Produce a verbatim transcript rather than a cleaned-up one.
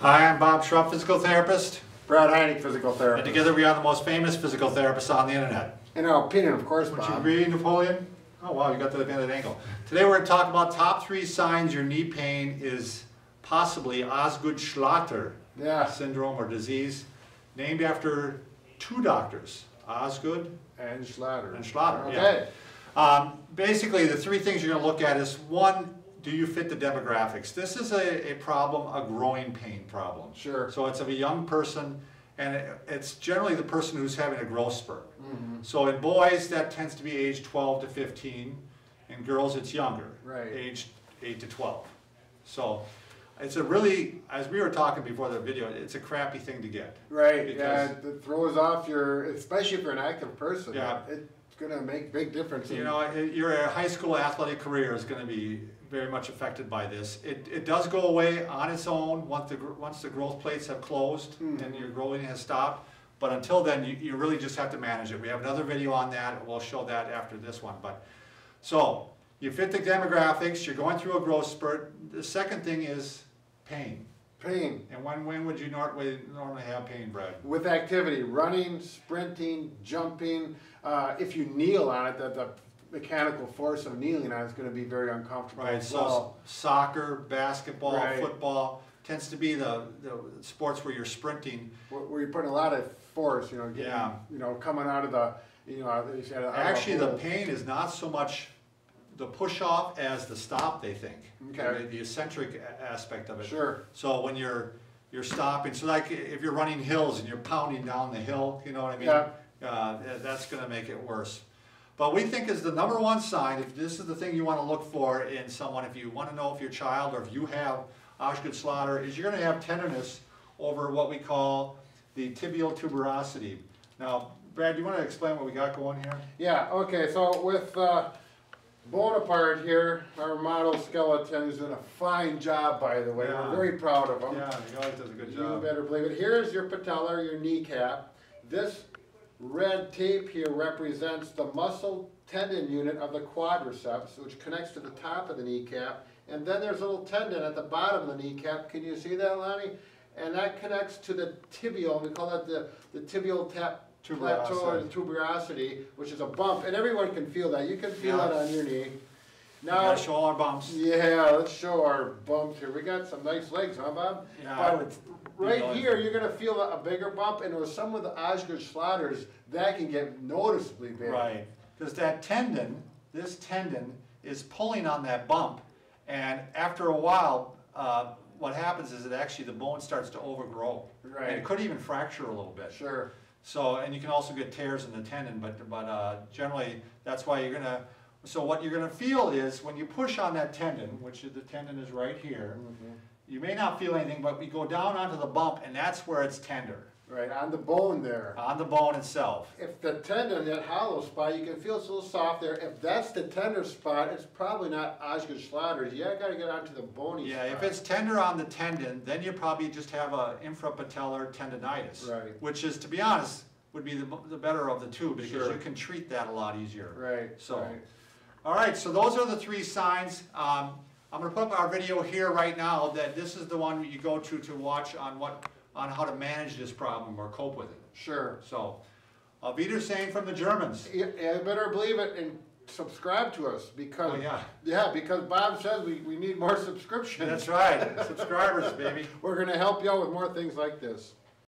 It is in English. Hi, I'm Bob Schrupp, physical therapist. Brad Heineck, physical therapist. And together we are the most famous physical therapists on the internet. In our opinion, of course, Bob. Would you agree, Napoleon? Oh wow, you got to the band at angle. Today we're going to talk about top three signs your knee pain is possibly Osgood-Schlatter yeah. syndrome or disease, named after two doctors, Osgood and Schlatter. And Schlatter, okay. yeah. Um, basically, the three things you're going to look at is, one, do you fit the demographics? This is a, a problem, a growing pain problem. Sure. So it's of a young person, and it, it's generally the person who's having a growth spurt. Mm-hmm. So in boys, that tends to be age twelve to fifteen. In girls, it's younger, right. age eight to twelve. So it's a really, as we were talking before the video, it's a crappy thing to get. Right, yeah, it throws off your, especially if you're an active person. Yeah. It's going to make big differences. You know, your high school athletic career is going to be very much affected by this. It, it does go away on its own once the, once the growth plates have closed mm. and your growing has stopped. But until then, you, you really just have to manage it. We have another video on that. We'll show that after this one. But so, you fit the demographics, you're going through a growth spurt. The second thing is pain. Pain. And when, when would you normally have pain, Brad? With activity, running, sprinting, jumping. Uh, if you kneel on it, the, the mechanical force of kneeling on it is going to be very uncomfortable. Right, so well. soccer, basketball, right. football tends to be the, the sports where you're sprinting. Where, where you're putting a lot of force, you know, getting, yeah. you know, coming out of the, you know. You know Actually, the pain is not so much the push-off as the stop, they think. Okay. The, the eccentric aspect of it. Sure. So when you're you're stopping, so like if you're running hills and you're pounding down the hill, you know what I mean? Yeah. Uh, that's going to make it worse. But we think is the number one sign, if this is the thing you want to look for in someone, if you want to know if your child or if you have Osgood-Schlatter, is you're going to have tenderness over what we call the tibial tuberosity. Now, Brad, do you want to explain what we got going here? Yeah, okay, so with uh, Bonaparte here, our model skeleton, is doing a fine job, by the way. Yeah. We're very proud of him. Yeah, he always does a good job. You better believe it. Here's your patella, your kneecap. This red tape here represents the muscle tendon unit of the quadriceps, which connects to the top of the kneecap. And then there's a little tendon at the bottom of the kneecap. Can you see that, Lonnie? And that connects to the tibial. We call that the, the tibial tap. Tuberosity. tuberosity, which is a bump, and everyone can feel that. You can feel yeah. it on your knee. Now, show all our bumps. Yeah, let's show our bumps here. We got some nice legs, huh, Bob? Yeah. But right here, you're going to feel a bigger bump, and with some of the Osgood-Schlatters, that can get noticeably big. Right, because that tendon, this tendon, is pulling on that bump, and after a while, uh, what happens is that actually the bone starts to overgrow. Right. And it could even fracture a little bit. Sure. So, and you can also get tears in the tendon, but, but uh, generally that's why you're going to, so what you're going to feel is when you push on that tendon, which is, the tendon is right here, mm-hmm. you may not feel anything, but we go down onto the bump and that's where it's tender. Right, on the bone there. On the bone itself. If the tendon, that hollow spot, you can feel it's a little soft there. If that's the tender spot, it's probably not Osgood-Schlatter. You got to get onto the bony yeah, spot. Yeah, if it's tender on the tendon, then you probably just have a infrapatellar tendonitis. Right. Which is, to be honest, would be the, the better of the two because sure. you can treat that a lot easier. Right. So, right. All right, so those are the three signs. Um, I'm going to put up our video here right now that this is the one you go to to watch on what... on how to manage this problem or cope with it. Sure. So, auf Wiedersehen from the Germans. You better believe it and subscribe to us because oh, yeah. yeah, because Bob says we, we need more subscriptions. That's right. Subscribers, baby. We're going to help you out with more things like this.